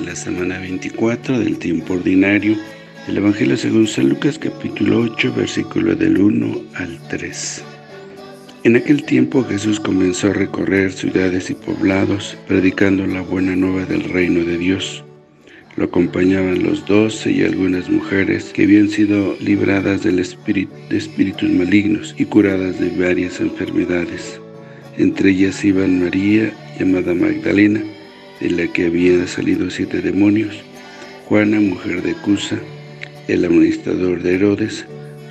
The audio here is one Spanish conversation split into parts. de la semana 24 del tiempo ordinario, del Evangelio según San Lucas, capítulo 8, versículo del 1 al 3. En aquel tiempo Jesús comenzó a recorrer ciudades y poblados, predicando la buena nueva del reino de Dios. Lo acompañaban los 12 y algunas mujeres que habían sido libradas de espíritus malignos y curadas de varias enfermedades. Entre ellas iban María, llamada Magdalena, de la que habían salido 7 demonios, Juana, mujer de Cusa, el administrador de Herodes,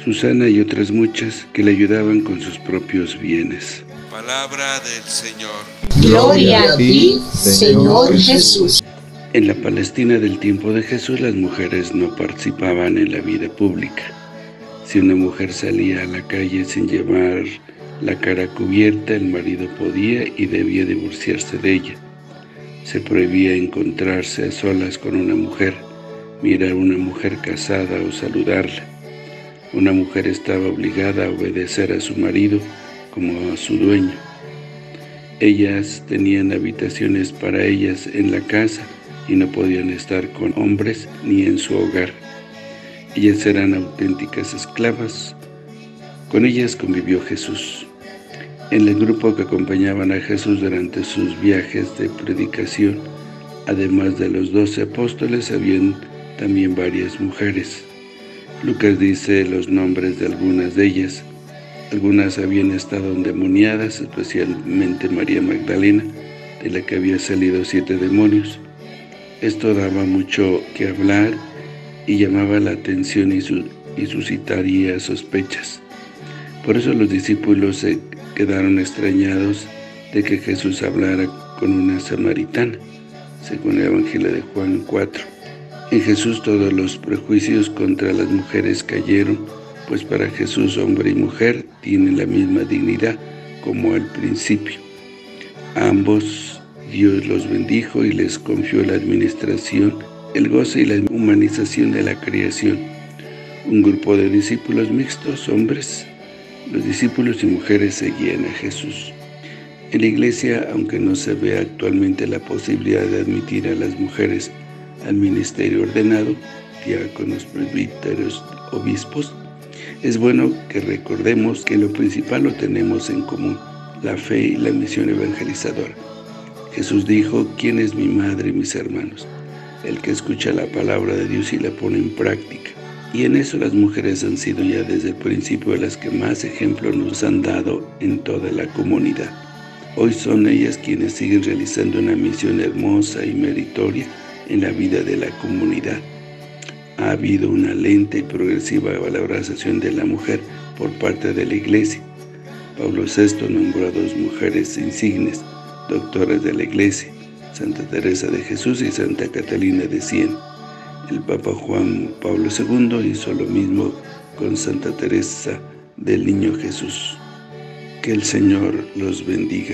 Susana y otras muchas que le ayudaban con sus propios bienes. Palabra del Señor. Gloria a ti, Señor Jesús. En la Palestina del tiempo de Jesús, las mujeres no participaban en la vida pública. Si una mujer salía a la calle sin llevar la cara cubierta, el marido podía y debía divorciarse de ella. Se prohibía encontrarse a solas con una mujer, mirar a una mujer casada o saludarla. Una mujer estaba obligada a obedecer a su marido como a su dueño. Ellas tenían habitaciones para ellas en la casa y no podían estar con hombres ni en su hogar. Ellas eran auténticas esclavas. Con ellas convivió Jesús. En el grupo que acompañaban a Jesús durante sus viajes de predicación, además de los 12 apóstoles, habían también varias mujeres. Lucas dice los nombres de algunas de ellas. Algunas habían estado endemoniadas, especialmente María Magdalena, de la que había salido 7 demonios. Esto daba mucho que hablar y llamaba la atención y suscitaría sospechas. Por eso los discípulos se quedaron extrañados de que Jesús hablara con una samaritana, según el Evangelio de Juan 4. En Jesús todos los prejuicios contra las mujeres cayeron, pues para Jesús hombre y mujer tienen la misma dignidad como al principio. A ambos Dios los bendijo y les confió la administración, el gozo y la humanización de la creación. Un grupo de discípulos mixtos, hombres, los discípulos y mujeres seguían a Jesús. En la iglesia, aunque no se ve actualmente la posibilidad de admitir a las mujeres al ministerio ordenado, diáconos, presbíteros, obispos, es bueno que recordemos que lo principal lo tenemos en común, la fe y la misión evangelizadora. Jesús dijo, ¿quién es mi madre y mis hermanos? El que escucha la palabra de Dios y la pone en práctica. Y en eso las mujeres han sido ya desde el principio las que más ejemplo nos han dado en toda la comunidad. Hoy son ellas quienes siguen realizando una misión hermosa y meritoria en la vida de la comunidad. Ha habido una lenta y progresiva valorización de la mujer por parte de la Iglesia. Pablo VI nombró a 2 mujeres insignes, doctoras de la Iglesia, Santa Teresa de Jesús y Santa Catalina de Siena. El Papa Juan Pablo II hizo lo mismo con Santa Teresa del Niño Jesús. Que el Señor los bendiga.